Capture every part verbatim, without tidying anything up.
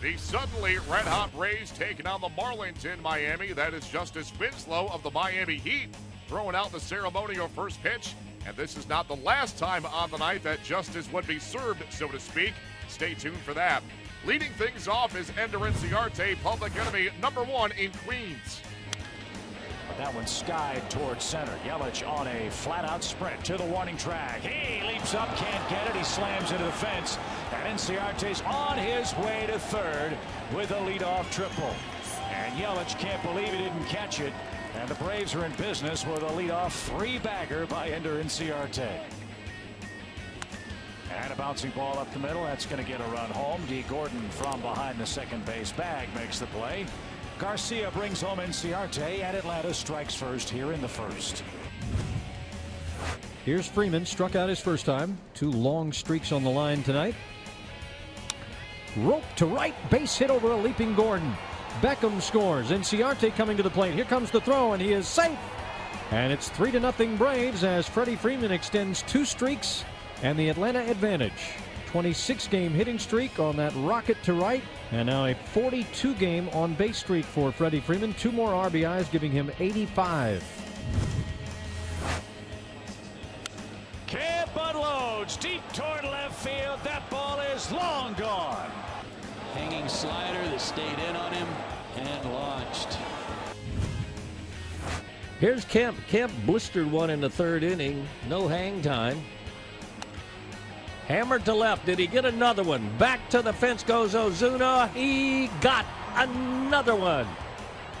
The suddenly red-hot Rays taking on the Marlins in Miami. That is Justice Winslow of the Miami Heat throwing out the ceremonial first pitch. And this is not the last time on the night that justice would be served, so to speak. Stay tuned for that. Leading things off is Ender Inciarte, Public Enemy number one in Queens. That one skied towards center. Yelich on a flat-out sprint to the warning track. He leaps up, can't get it. He slams into the fence. And Inciarte's on his way to third with a leadoff triple. And Yelich can't believe he didn't catch it. And the Braves are in business with a leadoff three-bagger by Ender Inciarte. And a bouncing ball up the middle. That's going to get a run home. D. Gordon from behind the second base bag makes the play. Garcia brings home Inciarte, and Atlanta strikes first here in the first. Here's Freeman, struck out his first time. Two long streaks on the line tonight. Rope to right, base hit over a leaping Gordon. Beckham scores. Inciarte coming to the plate. Here comes the throw, and he is safe. And it's three to nothing Braves as Freddie Freeman extends two streaks and the Atlanta advantage. twenty-six game hitting streak on that rocket to right, and now a forty-two game on base streak for Freddie Freeman. Two more R B Is giving him eighty-five. Kemp unloads deep toward left field. That ball is long gone. Hanging slider that stayed in on him and launched. Here's Kemp. Kemp blistered one in the third inning. No hang time. Hammered to left. Did he get another one? Back to the fence goes Ozuna. He got another one.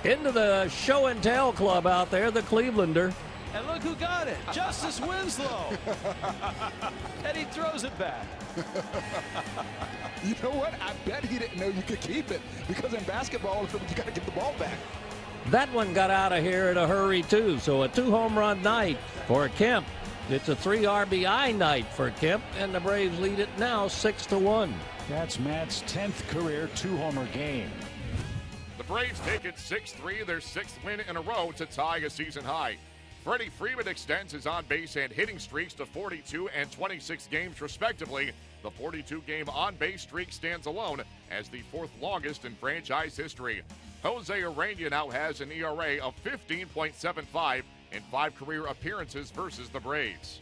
Into the show and tell club out there, the Clevelander. And look who got it. Justice Winslow. And he throws it back. You know what? I bet he didn't know you could keep it, because in basketball, you got to get the ball back. That one got out of here in a hurry, too. So a two-home run night for Kemp. It's a three R B I night for Kemp, and the Braves lead it now six to one. That's Matt's tenth career two-homer game. The Braves take it six three, their sixth win in a row to tie a season high. Freddie Freeman extends his on-base and hitting streaks to forty-two and twenty-six games, respectively. The forty-two game on-base streak stands alone as the fourth longest in franchise history. Jose Ureña now has an E R A of fifteen point seven five. in five career appearances versus the Braves.